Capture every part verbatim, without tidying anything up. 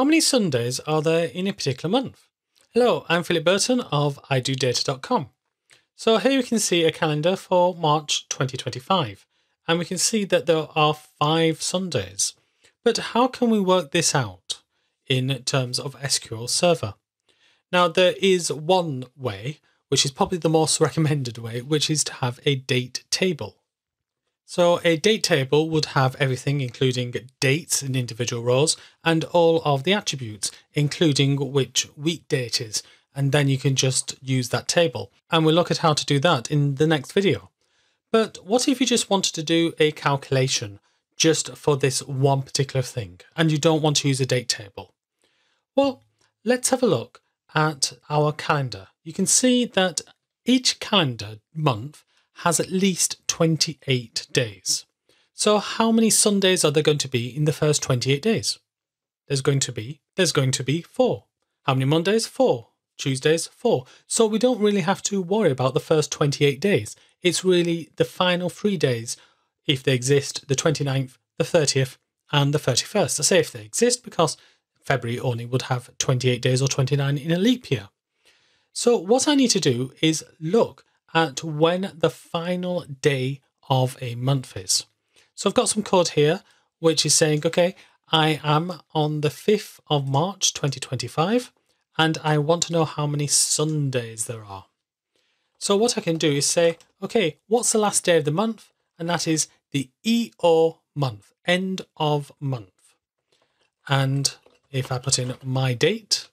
How many Sundays are there in a particular month? Hello, I'm Philip Burton of i do data dot com. So here we can see a calendar for March twenty twenty-five, and we can see that there are five Sundays. But how can we work this out in terms of S Q L Server? Now there is one way, which is probably the most recommended way, which is to have a date table. So a date table would have everything, including dates in individual rows and all of the attributes, including which weekday it is. And then you can just use that table. And we'll look at how to do that in the next video. But what if you just wanted to do a calculation just for this one particular thing, and you don't want to use a date table? Well, let's have a look at our calendar. You can see that each calendar month has at least twenty-eight days. So how many Sundays are there going to be in the first twenty-eight days? There's going to be, there's going to be four. How many Mondays? Four. Tuesdays? Four. So we don't really have to worry about the first twenty-eight days. It's really the final three days, if they exist, the twenty-ninth, the thirtieth, and the thirty-first. I say if they exist because February only would have twenty-eight days or twenty-nine in a leap year. So what I need to do is look at when the final day of a month is. So I've got some code here, which is saying, okay, I am on the fifth of March twenty twenty-five, and I want to know how many Sundays there are. So what I can do is say, okay, what's the last day of the month? And that is the E O month, end of month. And if I put in my date,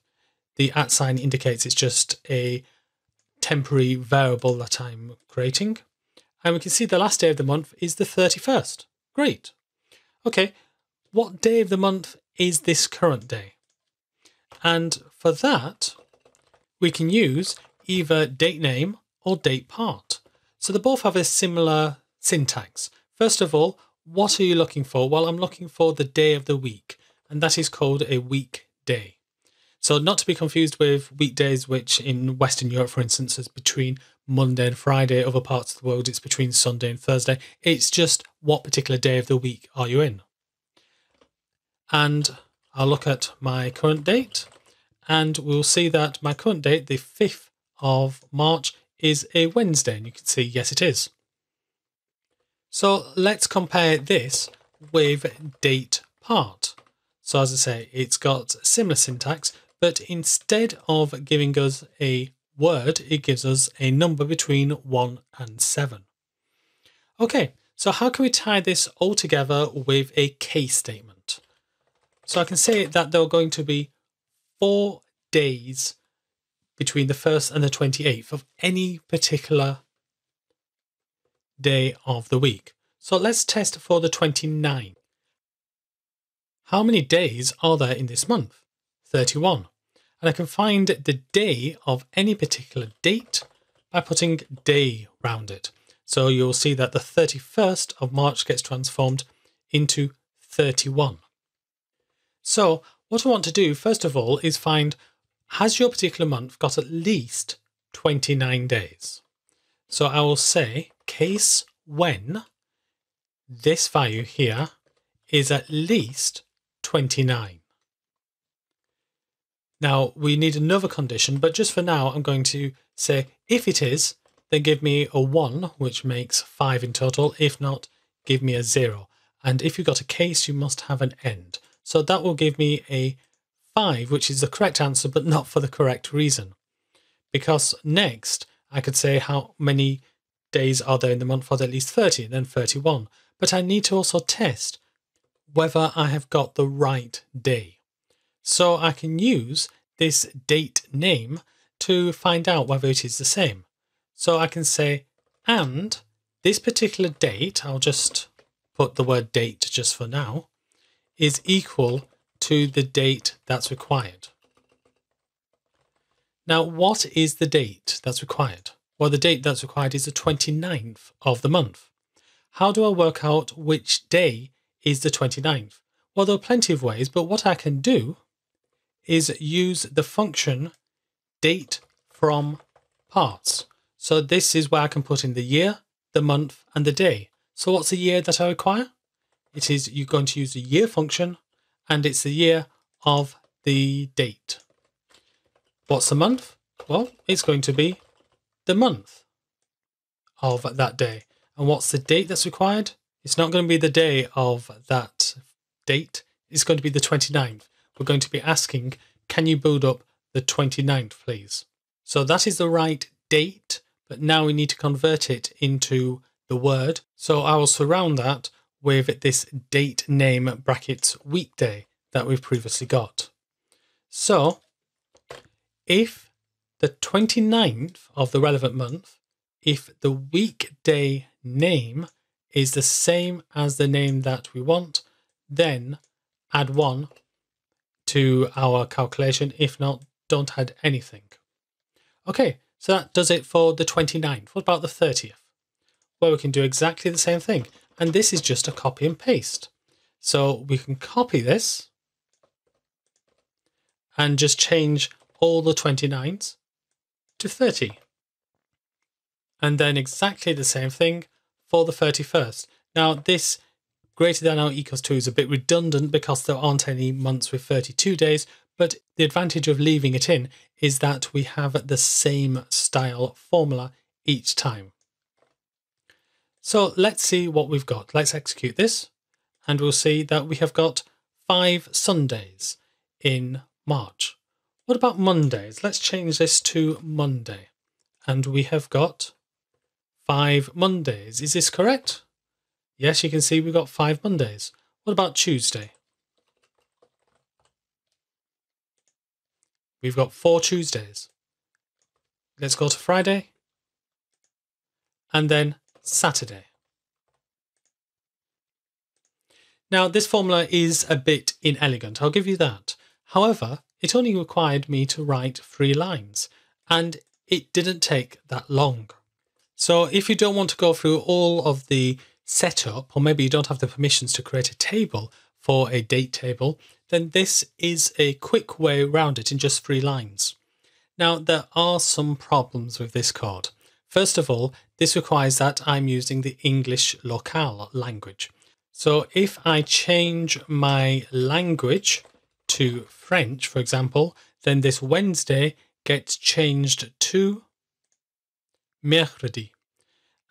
the at sign indicates it's just a temporary variable that I'm creating. And we can see the last day of the month is the thirty-first. Great. Okay, what day of the month is this current day? And for that, we can use either DATENAME or DATEPART. So they both have a similar syntax. First of all, what are you looking for? Well, I'm looking for the day of the week, and that is called a weekday. So not to be confused with weekdays, which in Western Europe, for instance, is between Monday and Friday. Other parts of the world, it's between Sunday and Thursday. It's just what particular day of the week are you in? And I'll look at my current date, and we'll see that my current date, the fifth of March, is a Wednesday. And you can see, yes, it is. So let's compare this with DATEPART. So as I say, it's got similar syntax, but instead of giving us a word, it gives us a number between one and seven. Okay, so how can we tie this all together with a case statement? So I can say that there are going to be four days between the first and the twenty-eighth of any particular day of the week. So let's test for the twenty-ninth. How many days are there in this month? thirty-one. And I can find the day of any particular date by putting day round it. So you'll see that the thirty-first of March gets transformed into thirty-one. So what I want to do, first of all, is find, has your particular month got at least twenty-nine days? So I will say case when this value here is at least twenty-nine. Now we need another condition, but just for now I'm going to say if it is, then give me a one, which makes five in total. If not, give me a zero. And if you've got a case, you must have an end. So that will give me a five, which is the correct answer, but not for the correct reason. Because next I could say how many days are there in the month for at least thirty, and then thirty-one. But I need to also test whether I have got the right day. So I can use this date name to find out whether it is the same. So I can say, and this particular date, I'll just put the word date just for now, is equal to the date that's required. Now, what is the date that's required? Well, the date that's required is the twenty-ninth of the month. How do I work out which day is the twenty-ninth? Well, there are plenty of ways, but what I can do is use the function DATEFROMPARTS. So this is where I can put in the year, the month, and the day. So what's the year that I require? It is, you're going to use the year function, and it's the year of the date. What's the month? Well, it's going to be the month of that day. And what's the date that's required? It's not going to be the day of that date. It's going to be the twenty-ninth. We're going to be asking, can you build up the twenty-ninth, please? So that is the right date, but now we need to convert it into the word. So I will surround that with this date name brackets weekday that we've previously got. So if the twenty-ninth of the relevant month, if the weekday name is the same as the name that we want, then add one to our calculation. If not, don't add anything. Okay, so that does it for the twenty-ninth. What about the thirtieth? Well, we can do exactly the same thing. And this is just a copy and paste. So we can copy this and just change all the twenty-nines to thirty. And then exactly the same thing for the thirty-first. Now this greater than or equals to is a bit redundant because there aren't any months with thirty-two days, but the advantage of leaving it in is that we have the same style formula each time. So let's see what we've got. Let's execute this and we'll see that we have got five Sundays in March. What about Mondays? Let's change this to Monday. And we have got five Mondays. Is this correct? Yes, you can see we've got five Mondays. What about Tuesday? We've got four Tuesdays. Let's go to Friday. And then Saturday. Now, this formula is a bit inelegant, I'll give you that. However, it only required me to write three lines. And it didn't take that long. So if you don't want to go through all of the setup, or maybe you don't have the permissions to create a table for a date table, then this is a quick way around it in just three lines. Now, there are some problems with this code. First of all, this requires that I'm using the English locale language. So if I change my language to French, for example, then this Wednesday gets changed to mercredi.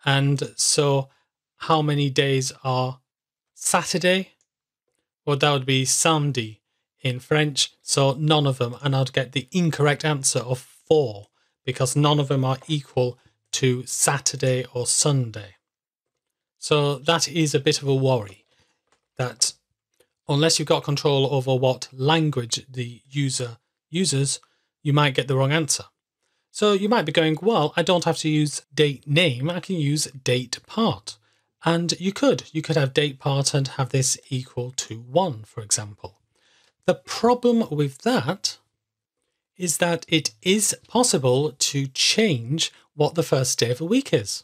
And so how many days are Saturday? Well, that would be samedi in French. So none of them, and I'd get the incorrect answer of four because none of them are equal to Saturday or Sunday. So that is a bit of a worry that unless you've got control over what language the user uses, you might get the wrong answer. So you might be going, well, I don't have to use date name, I can use date part. And you could. You could have date part and have this equal to one, for example. The problem with that is that it is possible to change what the first day of a week is.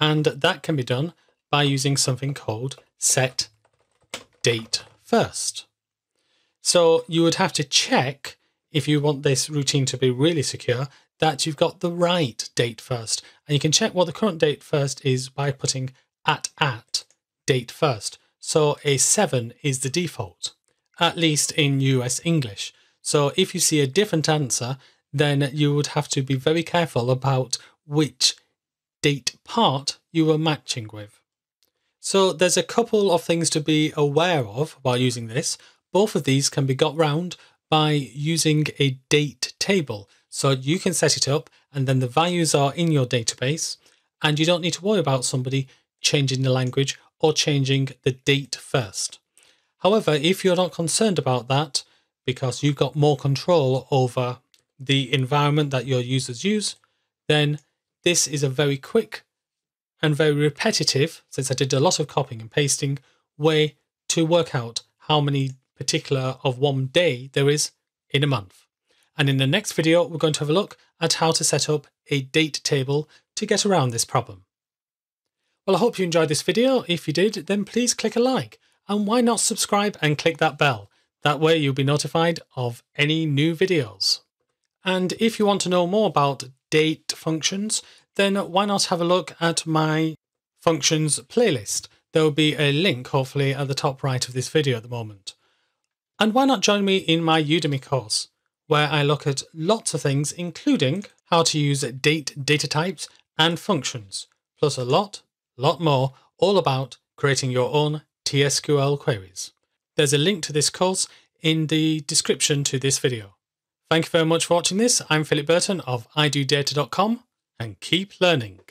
And that can be done by using something called set date first. So you would have to check, if you want this routine to be really secure, that you've got the right date first. And you can check what the current date first is by putting at at date first. So a seven is the default, at least in U S English. So if you see a different answer, then you would have to be very careful about which date part you are matching with. So there's a couple of things to be aware of while using this. Both of these can be got round by using a date table. So you can set it up and then the values are in your database and you don't need to worry about somebody changing the language or changing the date first. However, if you're not concerned about that because you've got more control over the environment that your users use, then this is a very quick and very repetitive, since I did a lot of copying and pasting, way to work out how many particular of one day there is in a month. And in the next video, we're going to have a look at how to set up a date table to get around this problem. Well, I hope you enjoyed this video. If you did, then please click a like, and why not subscribe and click that bell? That way you'll be notified of any new videos. And if you want to know more about date functions, then why not have a look at my functions playlist? There will be a link, hopefully, at the top right of this video at the moment. And why not join me in my Udemy course, where I look at lots of things, including how to use date data types and functions, plus a lot, lot more, all about creating your own T S Q L queries. There's a link to this course in the description to this video. Thank you very much for watching this. I'm Philip Burton of i do data dot com, and keep learning.